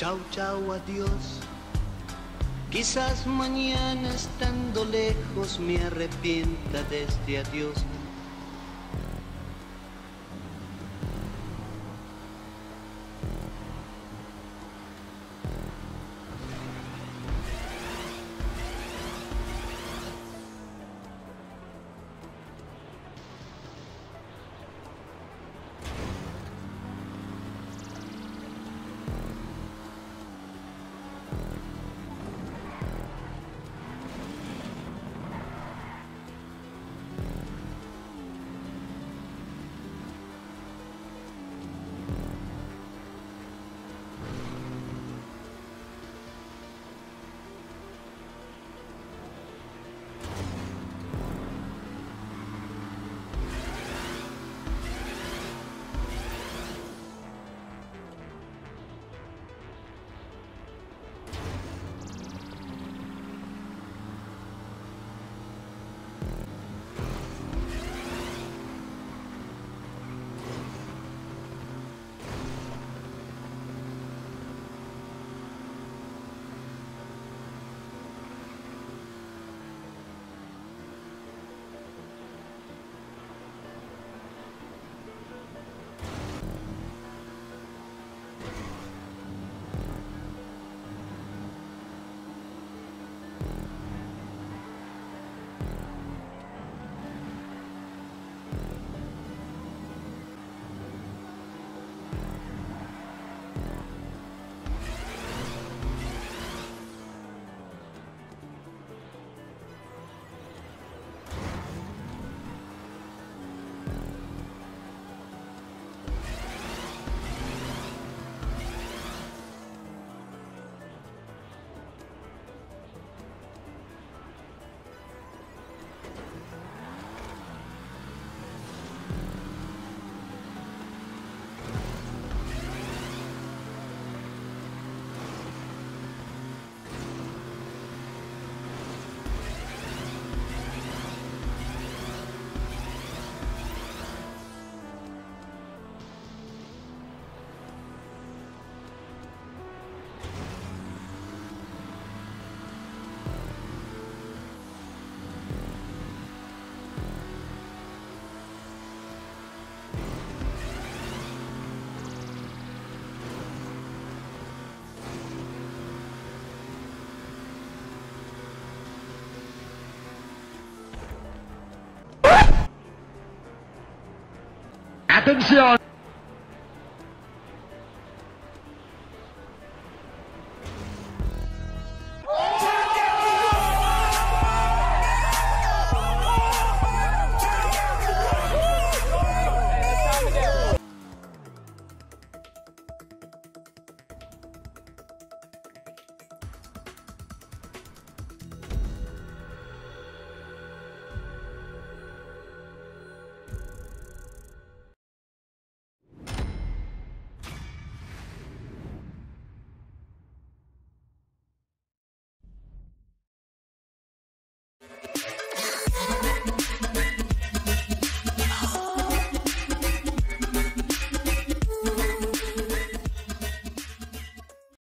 Chau, chau, adiós. Quizás mañana estando lejos me arrepienta de este adiós. Atención.